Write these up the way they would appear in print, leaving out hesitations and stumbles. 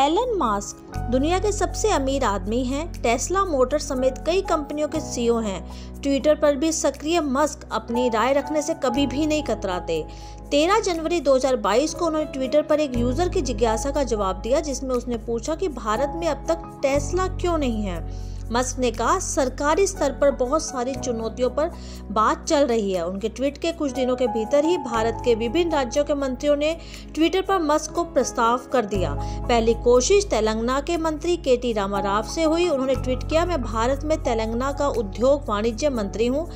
Elon Musk दुनिया के सबसे अमीर आदमी हैं, टेस्ला मोटर्स समेत कई कंपनियों के सीईओ हैं। ट्विटर पर भी सक्रिय मस्क अपनी राय रखने से कभी भी नहीं कतराते। 13 जनवरी 2022 को उन्होंने ट्विटर पर एक यूजर की जिज्ञासा का जवाब दिया, जिसमें उसने पूछा कि भारत में अब तक टेस्ला क्यों नहीं है। मस्क ने कहा, सरकारी स्तर पर बहुत सारी चुनौतियों पर बात चल रही है। उनके ट्वीट के कुछ दिनों के भीतर ही भारत के विभिन्न राज्यों के मंत्रियों ने ट्विटर पर मस्क को प्रस्ताव कर दिया। पहली कोशिश तेलंगाना के मंत्री KT रामाराव से हुई। उन्होंने ट्वीट किया, मैं भारत में तेलंगाना का उद्योग वाणिज्य मंत्री हूँ।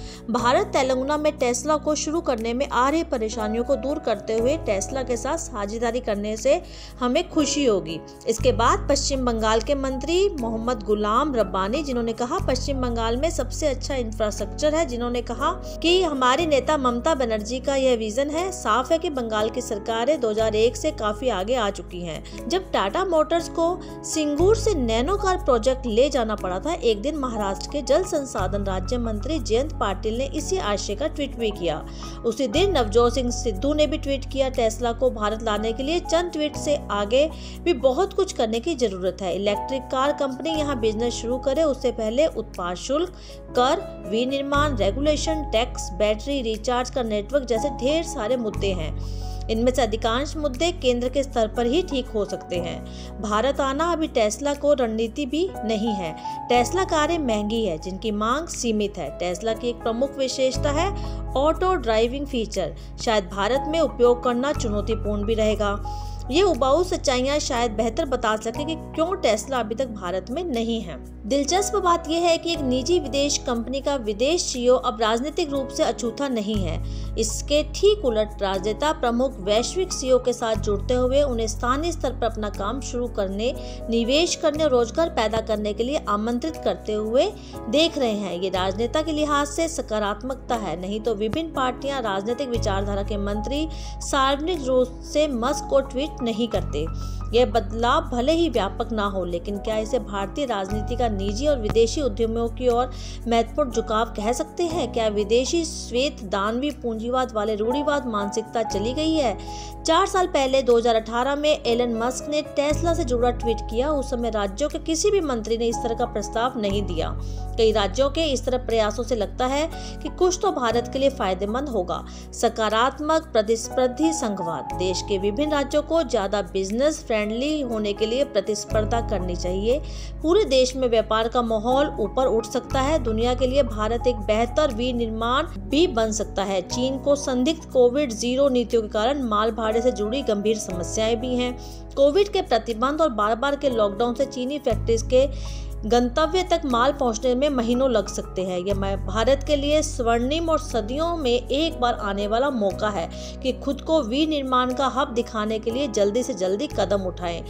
भारत तेलंगाना में टेस्ला को शुरू करने में आ रही परेशानियों को दूर करते हुए टेस्ला के साथ साझेदारी करने से हमें खुशी होगी। इसके बाद पश्चिम बंगाल के मंत्री मोहम्मद गुलाम रब्बानी, जिन्होंने कहा पश्चिम बंगाल में सबसे अच्छा इंफ्रास्ट्रक्चर है, जिन्होंने कहा कि हमारे नेता ममता बनर्जी का यह विजन है। साफ है कि बंगाल की सरकारें 2001 से काफी आगे आ चुकी हैं। जब टाटा मोटर्स को सिंगूर से नैनो कार प्रोजेक्ट ले जाना पड़ा था, एक दिन महाराष्ट्र के जल संसाधन राज्य मंत्री जयंत पाटिल ने इसी आशय का ट्वीट भी किया। उसी दिन नवजोत सिंह सिद्धू ने भी ट्वीट किया, टेस्ला को भारत लाने के लिए चंद ट्वीट से आगे भी बहुत कुछ करने की जरूरत है। इलेक्ट्रिक कार कंपनी यहाँ बिजनेस शुरू करे उससे पहले उत्पाद शुल्क, कर, विनिर्माण, रेगुलेशन, टैक्स, बैटरी, रिचार्ज का नेटवर्क जैसे ढेर सारे मुद्दे हैं। इनमें से अधिकांश मुद्दे केंद्र के स्तर पर ही ठीक हो सकते हैं। भारत आना अभी टेस्ला को रणनीति भी नहीं है। टेस्ला कारें महंगी है जिनकी मांग सीमित है। टेस्ला की एक प्रमुख विशेषता है ऑटो ड्राइविंग फीचर। शायद भारत में उपयोग करना चुनौतीपूर्ण भी रहेगा। ये उबाऊ सच्चाइयाँ शायद बेहतर बता सके कि क्यों टेस्ला अभी तक भारत में नहीं है। दिलचस्प बात यह है कि एक निजी विदेश कंपनी का विदेश सीईओ अब राजनीतिक रूप से अछूता नहीं है। इसके ठीक उलट राजनेता प्रमुख वैश्विक सीईओ के साथ जुड़ते हुए उन्हें स्थानीय स्तर पर अपना काम शुरू करने, निवेश करने, रोजगार पैदा करने के लिए आमंत्रित करते हुए देख रहे हैं। ये राजनेता के लिहाज से सकारात्मकता है, नहीं तो विभिन्न पार्टियां राजनीतिक विचारधारा के मंत्री सार्वजनिक रूप से मस्क को ट्वीट नहीं करते। यह बदलाव भले ही व्यापक ना हो, लेकिन क्या इसे भारतीय राजनीति का निजी और विदेशी उद्यमियों की ओर महत्वपूर्ण झुकाव कह सकते हैं? क्या विदेशी श्वेत दानवी पूंजीवाद वाले रूढ़िवाद मानसिकता चली गई है? 4 साल पहले 2018 में एलन मस्क ने टेस्ला से जुड़ा ट्वीट किया। उस समय राज्यों के किसी भी मंत्री ने इस तरह का प्रस्ताव नहीं दिया। कई राज्यों के इस तरह प्रयासों से लगता है कि कुछ तो भारत के लिए फायदेमंद होगा। सकारात्मक प्रतिस्पर्धी संघवाद। देश के विभिन्न राज्यों को ज्यादा बिजनेस फ्रेंडली होने के लिए प्रतिस्पर्धा करनी चाहिए। पूरे देश में व्यापार का माहौल ऊपर उठ सकता है। दुनिया के लिए भारत एक बेहतर विनिर्माण भी बन सकता है। चीन को संदिग्ध COVID-0 नीतियों के कारण माल भाड़े से जुड़ी गंभीर समस्याएं भी हैं। कोविड के प्रतिबंध और बार बार के लॉकडाउन से चीनी फैक्ट्रीज के गंतव्य तक माल पहुंचने में महीनों लग सकते हैं। यह भारत के लिए स्वर्णिम और सदियों में एक बार आने वाला मौका है कि खुद को विनिर्माण का हब दिखाने के लिए जल्दी से जल्दी कदम उठाएं।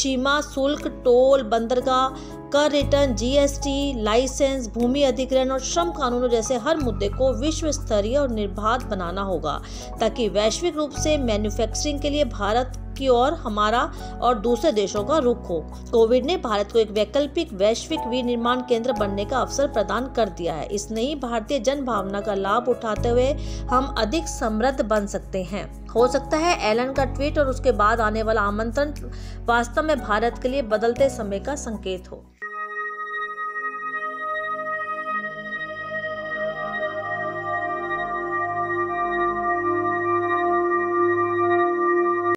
सीमा शुल्क, टोल, बंदरगाह कर रिटर्न, GST, लाइसेंस, भूमि अधिग्रहण और श्रम कानूनों जैसे हर मुद्दे को विश्व स्तरीय और निर्बाध बनाना होगा, ताकि वैश्विक रूप से मैन्युफैक्चरिंग के लिए भारत की ओर हमारा और दूसरे देशों का रुख हो। कोविड ने भारत को एक वैकल्पिक वैश्विक विनिर्माण केंद्र बनने का अवसर प्रदान कर दिया है। इस नई भारतीय जन भावना का लाभ उठाते हुए हम अधिक समृद्ध बन सकते हैं। हो सकता है एलन का ट्वीट और उसके बाद आने वाला आमंत्रण वास्तव में भारत के लिए बदलते समय का संकेत हो।